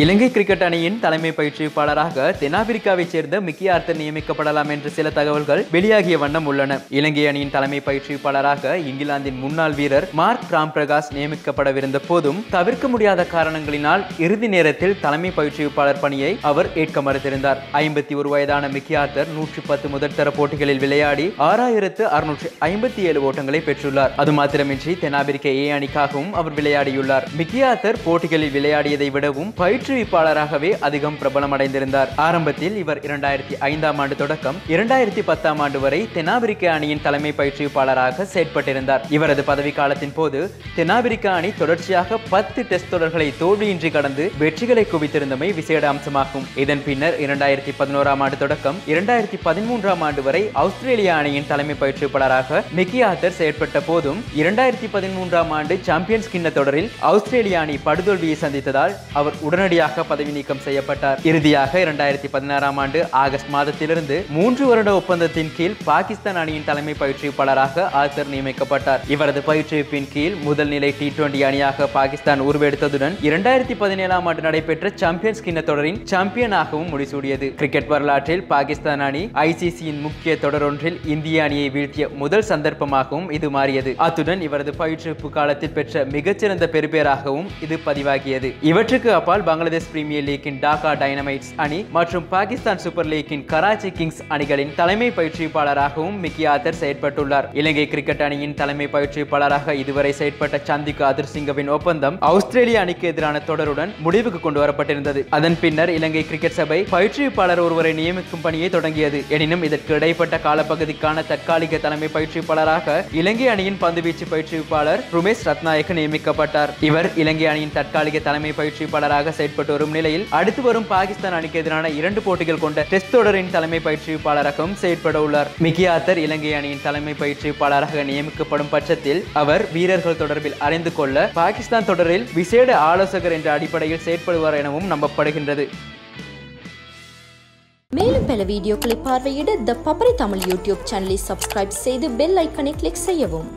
இலங்கை cricket அணியின் தலைமை பயிற்சியாளராக தென்னாப்பிரிக்காவை சேர்ந்த மிக்கி ஆர்தர் நியமிக்கப்படலாம் என்ற சில தகவல்கள் வெளியாகிய வண்ணம் உள்ளன. இலங்கை அணியின் தலைமை பயிற்சியாளராக இங்கிலாந்தின் முன்னாள் வீரர் மார்க் ராம்பிரகாஷ் நியமிக்கப்படவிருந்த போதும் தவிர்க்க முடியாத காரணங்களினால் இறுதி நேரத்தில் தலைமை பயிற்சியாளர் பணியை அவர் ஏற்க மறுத்திருந்தார். 51 வயதான மிக்கி ஆர்தர் 110 முதற்தர போட்டிகளில் விளையாடி 6657 ஓட்டங்களை பெற்றுள்ளார். அது மாத்திரமின்றி தென்னாப்பிரிக்க ஏ அணிக்காகவும் அவர் விளையாடியுள்ளார். மிக்கி ஆர்தர் போட்டிகளில் விளையாடியதை விடவும் பயிற்றுவிப்பாளராகவே அதிகம் பிரபலம் அடைந்திருந்தார். ஆரம்பத்தில் இவர் 2005 ஆண்டு தொடக்கம் 2010 ஆண்டு வரை தென்னாப்பிரிக்க அணியின் தலைமை பயிற்றுவிப்பாளராக செயற்பட்டிருந்தார். இவரது பதவிக்காலத்தின் போது தென்னாப்பிரிக்க அணி தொடர்ச்சியாக 10 டெஸ்ட் தொடர்களை தோல்வியின்றி கடந்து வெற்றிகளை குவித்திருந்தமை விசேட அம்சமாகும். இதன் பின்னர் 2011 ஆண்டு தொடக்கம் 2013 ஆண்டு வரை ஆஸ்திரேலிய அணியின் தலைமை பயிற்றுவிப்பாளராக மிக்கி ஆர்தர் செயற்பட்ட போதும் 2013 ஆண்டு சாம்பியன்ஸ் கிண்ண தொடரில் ஆஸ்திரேலிய அணி படுதோல்வியை சந்தித்ததால் அவர் உடனடியாக பதவி நீக்கம் செய்யப்பட்டார். இறுதியாக 2016 ஆண்டு ஆகஸ்ட் மாதத்திலிருந்து 3 வருட ஒப்பந்தத்தின் கீழ் பாகிஸ்தான் அணியின் தலைமை பயிற்றுவிப்பாளராக ஆர்தர் நியமிக்கப்பட்டார். இவரது பயிற்றுவிப்பின் கீழ் முதல் நிலை T20 அணியாக பாகிஸ்தான் உருவெடுத்ததுடன் 2017 ஆண்டு நடைபெற்ற சாம்பியன்ஸ் கிண்ண தொடரின் சாம்பியனாகவும் முடிசூடியது. கிரிக்கெட் வரலாற்றில் பாகிஸ்தான் அணி ICCயின் முக்கிய தொடரொன்றில் இந்திய அணியை வீழ்த்திய முதல் சந்தர்ப்பமாகவும் இது மாறியது. அத்துடன் இவரது பயிற்றுவிப்பு காலத்தில் பெற்ற மிகச்சிறந்த பெறுபேராகவும் இது பதிவாகியது. இவற்றுக்கு அப்பால் பங்களாதேஷ் பிரீமியர் லீக்கின் டாக்கா டைனமைட்ஸ் அணி மற்றும் பாகிஸ்தான் சூப்பர் லீக்கின் கராச்சி கிங்ஸ் அணிகளின் தலைமை பயிற்சியாளராகவும் மிக்கி ஆர்தர் செயற்பட்டுள்ளார். இலங்கை கிரிக்கெட் அணியின் தலைமை பயிற்சியாளராக இதுவரை செயற்பட்ட சந்திக்கு அதிர்சிங்கவின் ஒப்பந்தம் ஆஸ்திரேலிய அணிக்கு எதிரான தொடருடன் முடிவுக்கு கொண்டு வரப்பட்டிருந்தது. அதன் பின்னர் இலங்கை கிரிக்கெட் சபை பயிற்சியாளர் ஒருவரை நியமிக்கும் பணியை தொடங்கியது. எனினும் இதற்கு இடைப்பட்ட காலப்பகுதிக்கான தற்காலிக தலைமை பயிற்சியாளராக இலங்கை அணியின் பந்துவீச்சு பயிற்சியாளர் ருமேஷ் ரத்நாயக்க நியமிக்கப்பட்டார். இவர் இலங்கை அணியின் தற்காலிக தலைமை பயிற்சியாளராக செயற்பட்டு வரும் நிலையில் அடுத்து வரும் பாகிஸ்தான் அணிக்கு எதிரான 2 போட்டிகள் கொண்ட டெஸ்ட் தொடரின் தலைமை பயிற்சியாளராகவும் செயற்பட உள்ளார். மிக்கி ஆர்தர் இலங்கை அணியின் தலைமை பயிற்சியாளராக நியமிக்கப்படும் பட்சத்தில் அவர் வீரர்கள் தொடர்பில் அறிந்து கொள்ள பாகிஸ்தான் தொடரில் விசேட ஆலோசகர் என்ற அடிப்படையில் செயற்படுவார் எனவும் நம்பப்படுகின்றது. மேலும் பல வீடியோக்களை பார்வையிட தி பப்ரி தமிழ் YouTube சேனலை சப்ஸ்கிரைப் செய்து பெல் ஐக்கனை கிளிக் செய்யவும்.